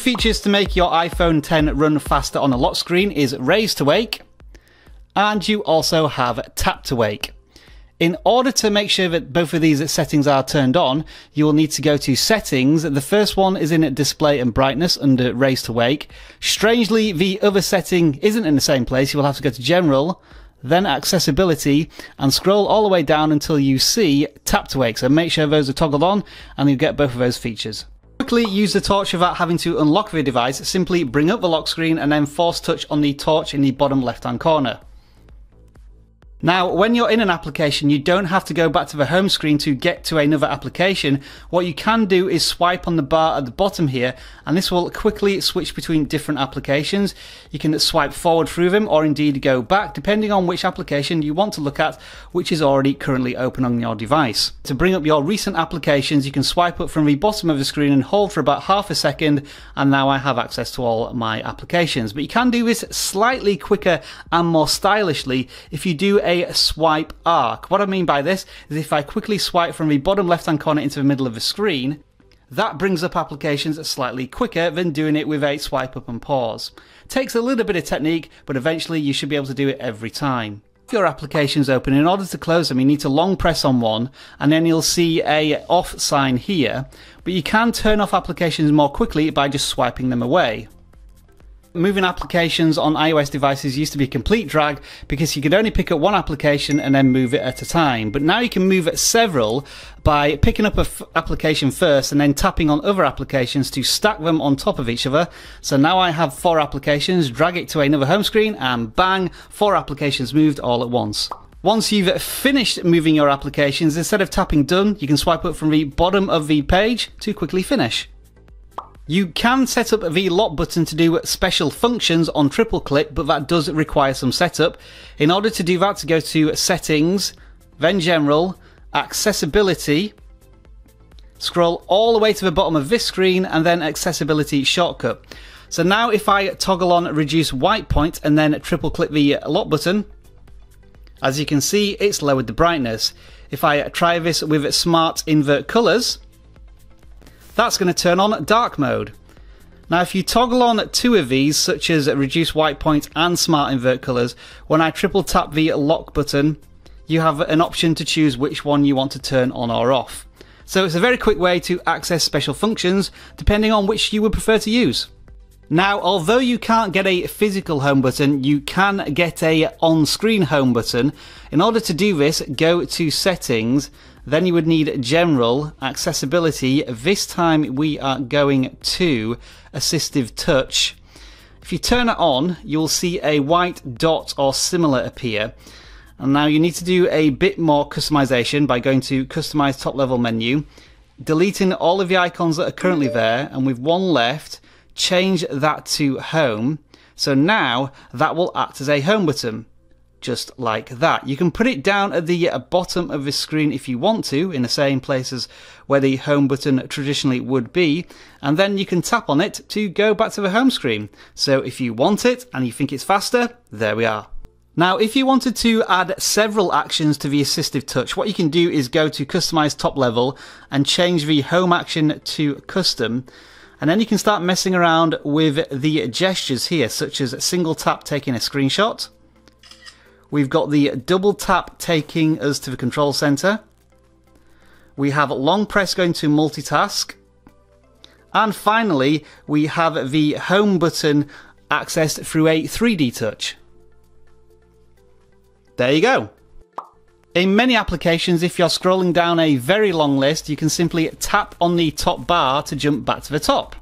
Features to make your iPhone X run faster on a lock screen is Raise to Wake, and you also have Tap to Wake. In order to make sure that both of these settings are turned on, you will need to go to Settings. The first one is in Display and Brightness under Raise to Wake. Strangely, the other setting isn't in the same place. You will have to go to General, then Accessibility, and scroll all the way down until you see Tap to Wake. So make sure those are toggled on and you get both of those features. Quickly use the torch without having to unlock the device. Simply bring up the lock screen and then force touch on the torch in the bottom left-hand corner. Now, when you're in an application, you don't have to go back to the home screen to get to another application. What you can do is swipe on the bar at the bottom here, and this will quickly switch between different applications. You can swipe forward through them or indeed go back, depending on which application you want to look at, which is already currently open on your device. To bring up your recent applications, you can swipe up from the bottom of the screen and hold for about half a second, and now I have access to all my applications. But you can do this slightly quicker and more stylishly if you do a swipe arc. What I mean by this is if I quickly swipe from the bottom left-hand corner into the middle of the screen, that brings up applications slightly quicker than doing it with a swipe up and pause. Takes a little bit of technique, but eventually you should be able to do it every time. If your application's open, in order to close them, you need to long press on one, and then you'll see a off sign here, but you can turn off applications more quickly by just swiping them away. Moving applications on iOS devices used to be a complete drag because you could only pick up one application and then move it at a time. But now you can move several by picking up an application first and then tapping on other applications to stack them on top of each other. So now I have 4 applications, drag it to another home screen and bang, 4 applications moved all at once. Once you've finished moving your applications, instead of tapping done, you can swipe up from the bottom of the page to quickly finish. You can set up the lock button to do special functions on triple click, but that does require some setup. In order to do that, to go to Settings, then General, Accessibility, scroll all the way to the bottom of this screen, and then Accessibility shortcut. So now if I toggle on Reduce White Point and then triple click the lock button, as you can see, it's lowered the brightness. If I try this with Smart Invert Colors, that's going to turn on dark mode. Now if you toggle on 2 of these, such as Reduce White Point and Smart Invert Colors, when I triple tap the lock button, you have an option to choose which one you want to turn on or off. So it's a very quick way to access special functions, depending on which you would prefer to use. Now, although you can't get a physical home button, you can get a on-screen home button. In order to do this, go to Settings, then you would need General, Accessibility. This time we are going to Assistive Touch. If you turn it on, you'll see a white dot or similar appear. And now you need to do a bit more customization by going to Customize Top Level menu, deleting all of the icons that are currently there, and with one left, change that to Home. So now that will act as a home button. Just like that. You can put it down at the bottom of the screen if you want to, in the same places where the home button traditionally would be, and then you can tap on it to go back to the home screen. So if you want it and you think it's faster, there we are. Now, if you wanted to add several actions to the Assistive Touch, what you can do is go to Customize Top Level and change the Home action to Custom. And then you can start messing around with the gestures here, such as single tap taking a screenshot. We've got the double tap taking us to the control center. We have long press going to multitask. And finally, we have the home button accessed through a 3D touch. There you go. In many applications, if you're scrolling down a very long list, you can simply tap on the top bar to jump back to the top.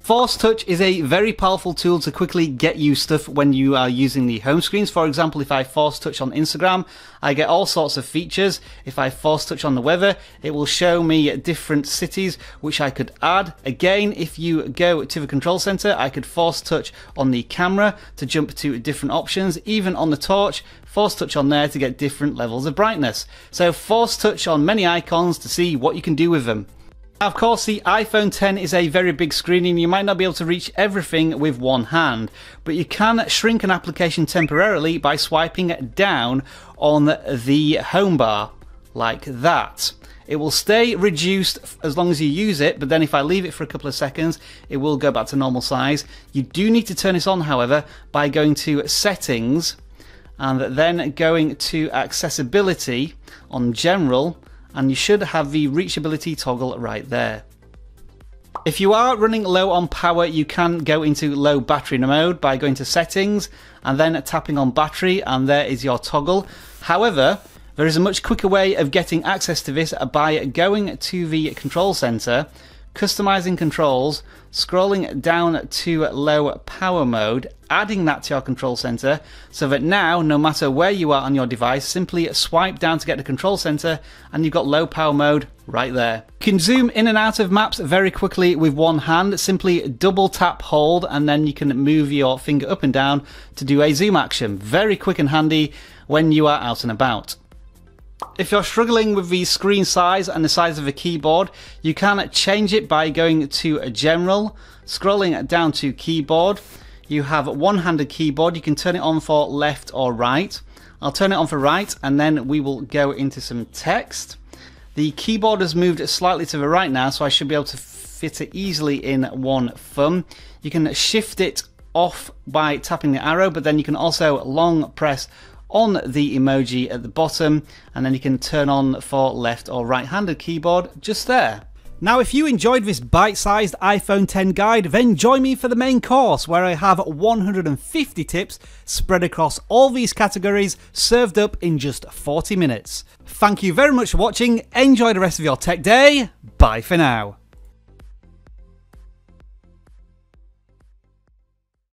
Force touch is a very powerful tool to quickly get you stuff when you are using the home screens. For example, if I force touch on Instagram, I get all sorts of features. If I force touch on the weather, it will show me different cities which I could add. Again, if you go to the control center, I could force touch on the camera to jump to different options. Even on the torch, force touch on there to get different levels of brightness. So force touch on many icons to see what you can do with them. Of course, the iPhone X is a very big screen and you might not be able to reach everything with one hand, but you can shrink an application temporarily by swiping down on the home bar, like that. It will stay reduced as long as you use it, but then if I leave it for a couple of seconds, it will go back to normal size. You do need to turn this on, however, by going to Settings and then going to Accessibility on General, and you should have the reachability toggle right there. If you are running low on power, you can go into low battery mode by going to Settings and then tapping on Battery, and there is your toggle. However, there is a much quicker way of getting access to this by going to the Control Center, customizing controls, scrolling down to low power mode, adding that to your Control Center, so that now, no matter where you are on your device, simply swipe down to get the Control Center and you've got low power mode right there. You can zoom in and out of maps very quickly with one hand. Simply double tap hold and then you can move your finger up and down to do a zoom action. Very quick and handy when you are out and about. If you're struggling with the screen size and the size of the keyboard, you can change it by going to General, scrolling down to Keyboard. You have a one-handed keyboard. You can turn it on for left or right. I'll turn it on for right, and then we will go into some text. The keyboard has moved slightly to the right now, so I should be able to fit it easily in one thumb. You can shift it off by tapping the arrow, but then you can also long press on the emoji at the bottom, and then you can turn on for left or right-handed keyboard just there. Now, if you enjoyed this bite-sized iPhone X guide, then join me for the main course where I have 150 tips spread across all these categories served up in just 40 minutes. Thank you very much for watching. Enjoy the rest of your tech day. Bye for now.